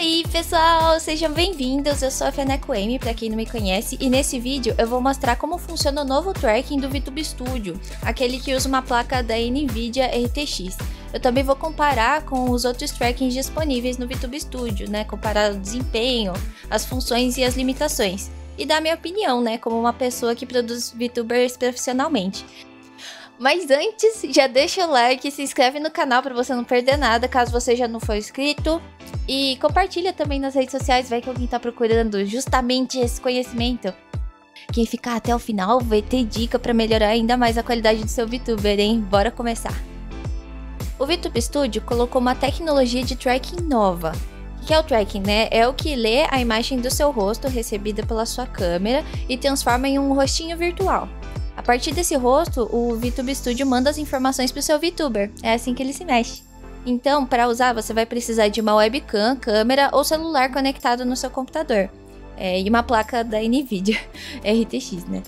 aí pessoal, sejam bem-vindos, eu sou a Feneko Amy, pra quem não me conhece, e nesse vídeo eu vou mostrar como funciona o novo tracking do VTube Studio, aquele que usa uma placa da NVIDIA RTX. Eu também vou comparar com os outros trackings disponíveis no VTube Studio, né, comparar o desempenho, as funções e as limitações, e dar minha opinião, né, como uma pessoa que produz VTubers profissionalmente. Mas antes, já deixa o like e se inscreve no canal para você não perder nada, caso você já não for inscrito. E compartilha também nas redes sociais, vai que alguém tá procurando justamente esse conhecimento. Quem ficar até o final vai ter dica para melhorar ainda mais a qualidade do seu VTuber, hein? Bora começar! O VTube Studio colocou uma tecnologia de tracking nova. O que é o tracking, né? É o que lê a imagem do seu rosto recebida pela sua câmera e transforma em um rostinho virtual. A partir desse rosto, o VTube Studio manda as informações para o seu VTuber, é assim que ele se mexe. Então, para usar, você vai precisar de uma webcam, câmera ou celular conectado no seu computador. E uma placa da NVIDIA RTX, né?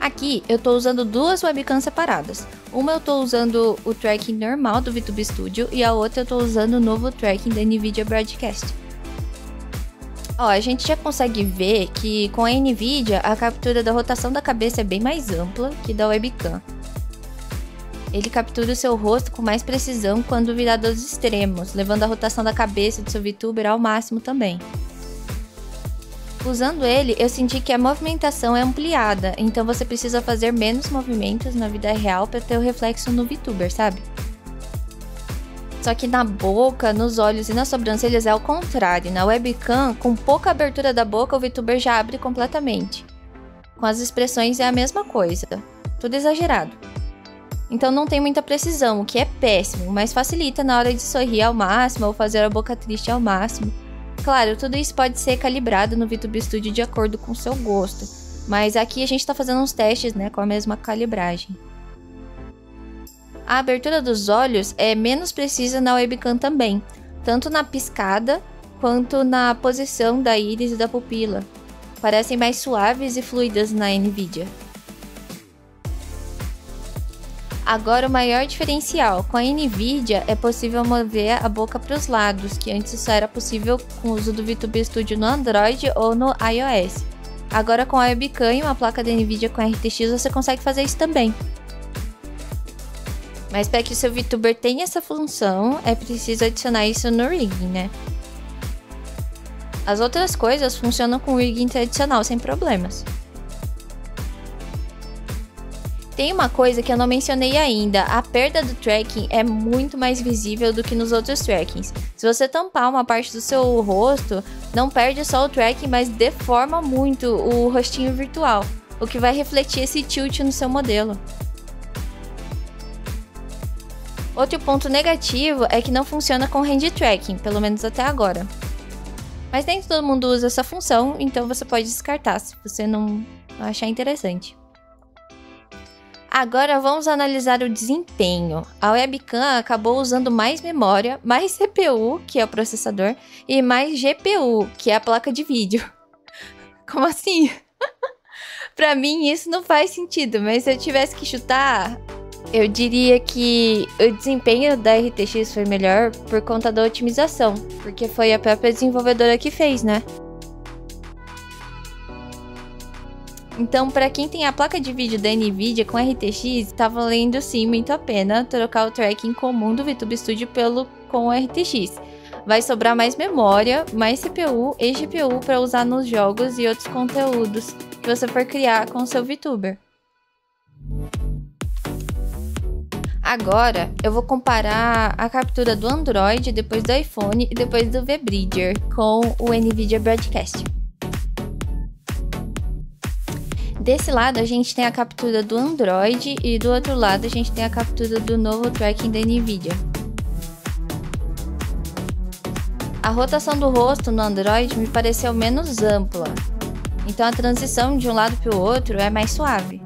Aqui, eu estou usando duas webcams separadas. Uma eu estou usando o tracking normal do VTube Studio e a outra eu estou usando o novo tracking da NVIDIA Broadcast. Ó, a gente já consegue ver que com a NVIDIA a captura da rotação da cabeça é bem mais ampla que da webcam. Ele captura o seu rosto com mais precisão quando virado aos extremos, levando a rotação da cabeça do seu VTuber ao máximo também. Usando ele, eu senti que a movimentação é ampliada, então você precisa fazer menos movimentos na vida real para ter o reflexo no VTuber, sabe? Só que na boca, nos olhos e nas sobrancelhas é ao contrário. Na webcam, com pouca abertura da boca, o VTuber já abre completamente. Com as expressões é a mesma coisa, tudo exagerado. Então não tem muita precisão, o que é péssimo, mas facilita na hora de sorrir ao máximo ou fazer a boca triste ao máximo. Claro, tudo isso pode ser calibrado no VTube Studio de acordo com o seu gosto, mas aqui a gente está fazendo uns testes, né, com a mesma calibragem. A abertura dos olhos é menos precisa na webcam também, tanto na piscada quanto na posição da íris e da pupila. Parecem mais suaves e fluidas na NVIDIA. Agora o maior diferencial, com a NVIDIA é possível mover a boca para os lados, que antes só era possível com o uso do VTube Studio no Android ou no iOS. Agora com a webcam e uma placa da NVIDIA com RTX você consegue fazer isso também. Mas para que o seu VTuber tenha essa função, é preciso adicionar isso no rigging, né? As outras coisas funcionam com o rigging tradicional sem problemas. Tem uma coisa que eu não mencionei ainda, a perda do tracking é muito mais visível do que nos outros trackings. Se você tampar uma parte do seu rosto, não perde só o tracking, mas deforma muito o rostinho virtual, o que vai refletir esse tilt no seu modelo. Outro ponto negativo é que não funciona com hand tracking, pelo menos até agora. Mas nem todo mundo usa essa função, então você pode descartar se você não achar interessante. Agora vamos analisar o desempenho. A webcam acabou usando mais memória, mais CPU, que é o processador, e mais GPU, que é a placa de vídeo. Como assim? Pra mim isso não faz sentido, mas se eu tivesse que chutar, eu diria que o desempenho da RTX foi melhor por conta da otimização, porque foi a própria desenvolvedora que fez, né? Então, para quem tem a placa de vídeo da NVIDIA com RTX, tá valendo sim muito a pena trocar o tracking comum do VTube Studio com RTX. Vai sobrar mais memória, mais CPU e GPU para usar nos jogos e outros conteúdos que você for criar com o seu VTuber. Agora, eu vou comparar a captura do Android, depois do iPhone e depois do VBridger com o NVIDIA Broadcast. Desse lado, a gente tem a captura do Android e do outro lado, a gente tem a captura do novo tracking da NVIDIA. A rotação do rosto no Android me pareceu menos ampla, então a transição de um lado para o outro é mais suave.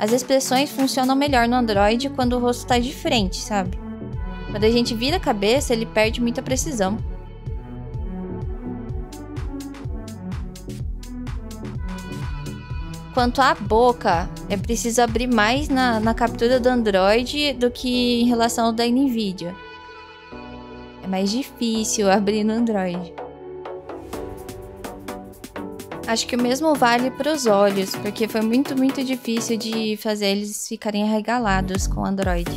As expressões funcionam melhor no Android quando o rosto está de frente, sabe? Quando a gente vira a cabeça, ele perde muita precisão. Quanto à boca, é preciso abrir mais na captura do Android do que em relação ao da NVIDIA. É mais difícil abrir no Android. Acho que o mesmo vale para os olhos, porque foi muito difícil de fazer eles ficarem arregalados com o Android.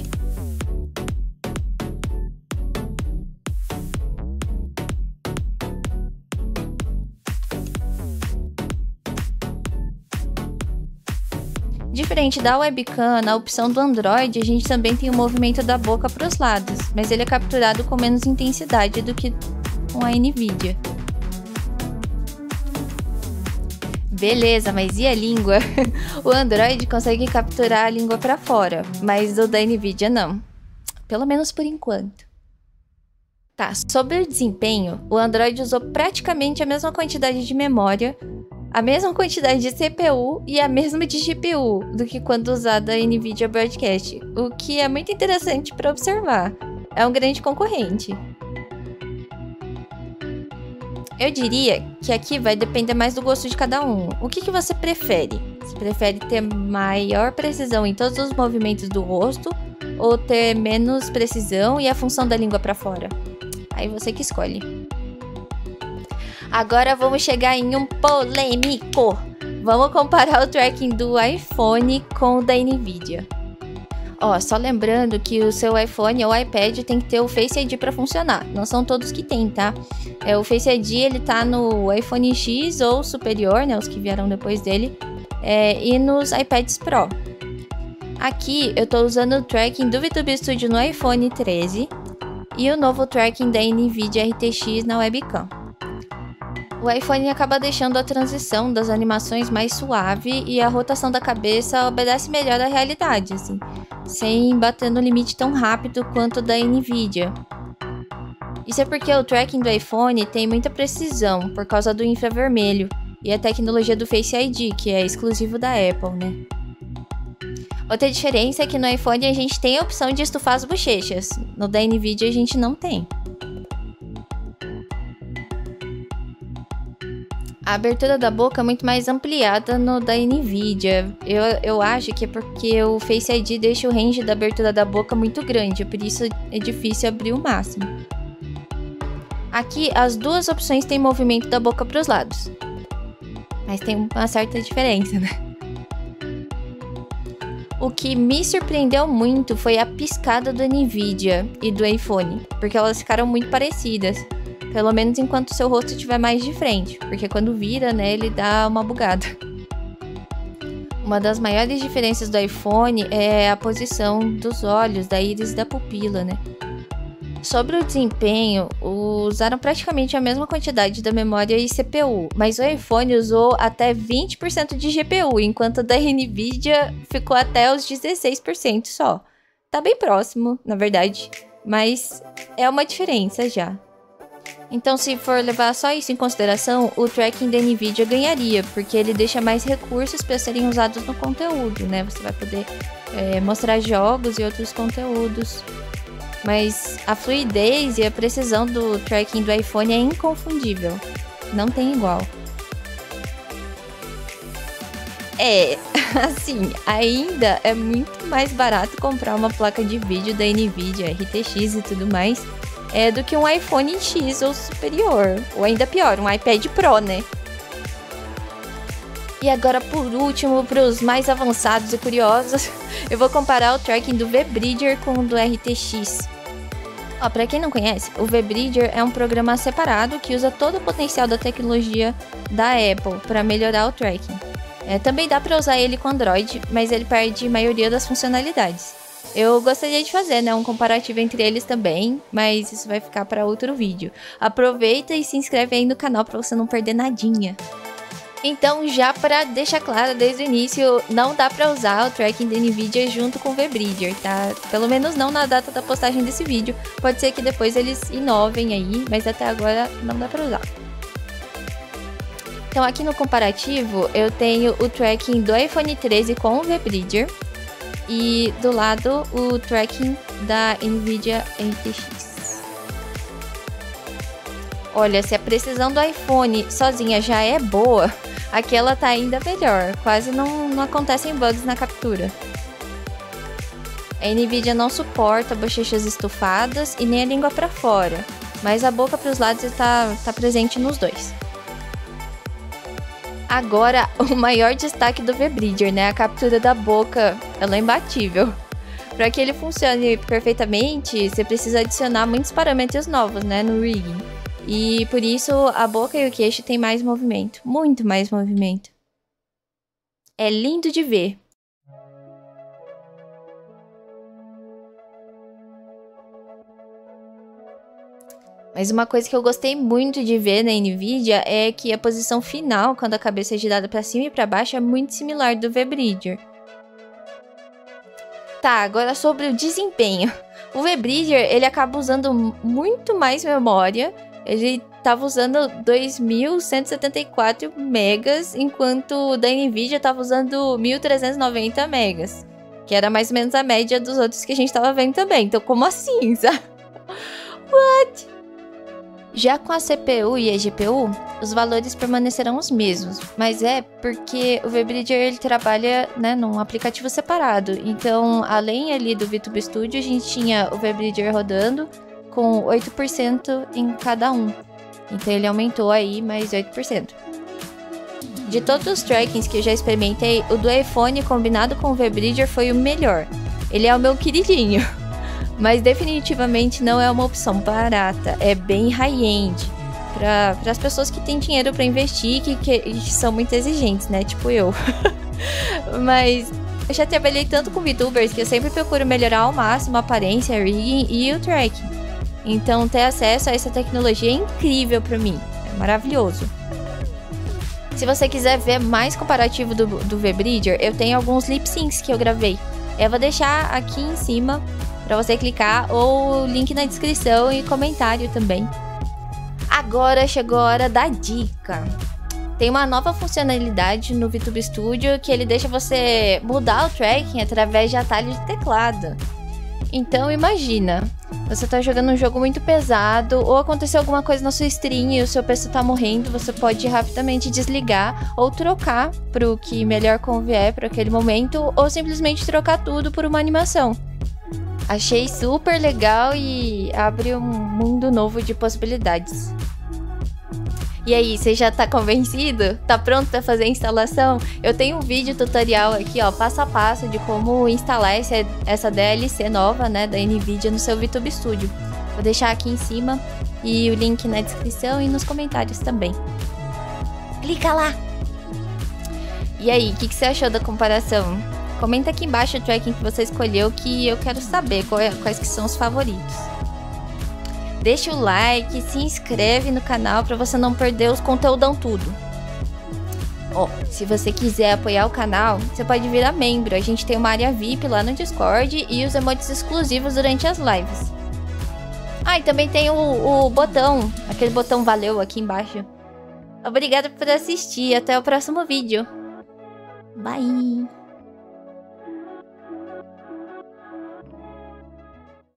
Diferente da webcam, na opção do Android, a gente também tem o movimento da boca para os lados, mas ele é capturado com menos intensidade do que com a NVIDIA. Beleza, mas e a língua? O Android consegue capturar a língua para fora, mas o da NVIDIA não. Pelo menos por enquanto. Tá, sobre o desempenho, o Android usou praticamente a mesma quantidade de memória, a mesma quantidade de CPU e a mesma de GPU do que quando usada a NVIDIA Broadcast, o que é muito interessante para observar. É um grande concorrente. Eu diria que aqui vai depender mais do gosto de cada um. O que você prefere? Você prefere ter maior precisão em todos os movimentos do rosto ou ter menos precisão e a função da língua para fora? Aí você que escolhe. Agora vamos chegar em um polêmico. Vamos comparar o tracking do iPhone com o da NVIDIA. Ó, só lembrando que o seu iPhone ou iPad tem que ter o Face ID para funcionar. Não são todos que tem, tá? É, o Face ID ele tá no iPhone X ou superior, né? Os que vieram depois dele. E nos iPads Pro. Aqui eu tô usando o tracking do VTube Studio no iPhone 13 e o novo tracking da NVIDIA RTX na webcam. O iPhone acaba deixando a transição das animações mais suave e a rotação da cabeça obedece melhor à realidade, assim, sem bater no limite tão rápido quanto o da NVIDIA. Isso é porque o tracking do iPhone tem muita precisão por causa do infravermelho e a tecnologia do Face ID, que é exclusivo da Apple, né? Outra diferença é que no iPhone a gente tem a opção de estufar as bochechas, no da NVIDIA a gente não tem. A abertura da boca é muito mais ampliada no da NVIDIA. Eu acho que é porque o Face ID deixa o range da abertura da boca muito grande, por isso é difícil abrir o máximo. Aqui as duas opções têm movimento da boca para os lados, mas tem uma certa diferença, né? O que me surpreendeu muito foi a piscada do NVIDIA e do iPhone, porque elas ficaram muito parecidas. Pelo menos enquanto seu rosto estiver mais de frente, porque quando vira, né, ele dá uma bugada. Uma das maiores diferenças do iPhone é a posição dos olhos, da íris e da pupila, né? Sobre o desempenho, usaram praticamente a mesma quantidade da memória e CPU, mas o iPhone usou até 20% de GPU, enquanto a da NVIDIA ficou até os 16% só. Tá bem próximo, na verdade, mas é uma diferença já. Então, se for levar só isso em consideração, o tracking da NVIDIA ganharia, porque ele deixa mais recursos para serem usados no conteúdo, né? Você vai poder mostrar jogos e outros conteúdos. Mas a fluidez e a precisão do tracking do iPhone é inconfundível. Não tem igual. É, assim, ainda é muito mais barato comprar uma placa de vídeo da NVIDIA, RTX e tudo mais, do que um iPhone X ou superior, ou ainda pior, um iPad Pro, né? E agora, por último, para os mais avançados e curiosos, eu vou comparar o tracking do VBridger com o do RTX. Ó, para quem não conhece, o VBridger é um programa separado que usa todo o potencial da tecnologia da Apple para melhorar o tracking. Também dá para usar ele com Android, mas ele perde a maioria das funcionalidades. Eu gostaria de fazer, né, um comparativo entre eles também, mas isso vai ficar para outro vídeo. Aproveita e se inscreve aí no canal para você não perder nadinha. Então, já para deixar claro desde o início, não dá para usar o tracking da NVIDIA junto com o VBridger, tá? Pelo menos não na data da postagem desse vídeo. Pode ser que depois eles inovem aí, mas até agora não dá para usar. Então, aqui no comparativo, eu tenho o tracking do iPhone 13 com o VBridger. E do lado o tracking da NVIDIA RTX. Olha, se a precisão do iPhone sozinha já é boa, aqui ela tá ainda melhor, quase não acontecem bugs na captura. A NVIDIA não suporta bochechas estufadas e nem a língua para fora, mas a boca para os lados está presente nos dois. Agora, o maior destaque do VBridger, né? A captura da boca, ela é imbatível. Para que ele funcione perfeitamente, você precisa adicionar muitos parâmetros novos, né, no rigging. E por isso a boca e o queixo têm mais movimento, muito mais movimento. É lindo de ver. Mas uma coisa que eu gostei muito de ver na NVIDIA é que a posição final, quando a cabeça é girada para cima e para baixo, é muito similar do VBridger. Tá, agora sobre o desempenho. O VBridger, ele acaba usando muito mais memória. Ele estava usando 2.174 megas, enquanto o da NVIDIA estava usando 1.390 megas, que era mais ou menos a média dos outros que a gente estava vendo também. Então, como assim, sabe? What? Já com a CPU e a GPU, os valores permanecerão os mesmos, mas é porque o VBridger ele trabalha, né, num aplicativo separado. Então, além ali do VTube Studio, a gente tinha o VBridger rodando com 8% em cada um. Então, ele aumentou aí mais 8%. De todos os trackings que eu já experimentei, o do iPhone combinado com o VBridger foi o melhor. Ele é o meu queridinho. Mas definitivamente não é uma opção barata, é bem high-end, para as pessoas que têm dinheiro para investir e que são muito exigentes, né, tipo eu. Mas eu já trabalhei tanto com VTubers que eu sempre procuro melhorar ao máximo a aparência, a rigging e o tracking. Então ter acesso a essa tecnologia é incrível para mim, é maravilhoso. Se você quiser ver mais comparativo do VBridger, eu tenho alguns lip-syncs que eu gravei. Eu vou deixar aqui em cima para você clicar, ou link na descrição e comentário também. Agora chegou a hora da dica. Tem uma nova funcionalidade no VTube Studio que ele deixa você mudar o tracking através de atalhos de teclado. Então imagina, você tá jogando um jogo muito pesado, ou aconteceu alguma coisa na sua stream e o seu PC tá morrendo, você pode rapidamente desligar ou trocar pro que melhor convier para aquele momento, ou simplesmente trocar tudo por uma animação. Achei super legal e abre um mundo novo de possibilidades. E aí, você já tá convencido? Tá pronto pra fazer a instalação? Eu tenho um vídeo tutorial aqui, ó, passo a passo de como instalar essa DLC nova, né, da NVIDIA no seu VTube Studio. Vou deixar aqui em cima e o link na descrição e nos comentários também. Clica lá! E aí, o que você achou da comparação? Comenta aqui embaixo o tracking que você escolheu, que eu quero saber quais que são os favoritos. Deixa o like, se inscreve no canal para você não perder os conteúdão tudo. Ó, se você quiser apoiar o canal, você pode virar membro. A gente tem uma área VIP lá no Discord e os emotes exclusivos durante as lives. Ah, e também tem o botão, aquele botão valeu aqui embaixo. Obrigada por assistir, até o próximo vídeo. Bye!